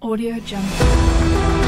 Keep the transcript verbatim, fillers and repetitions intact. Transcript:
Audio Jungle.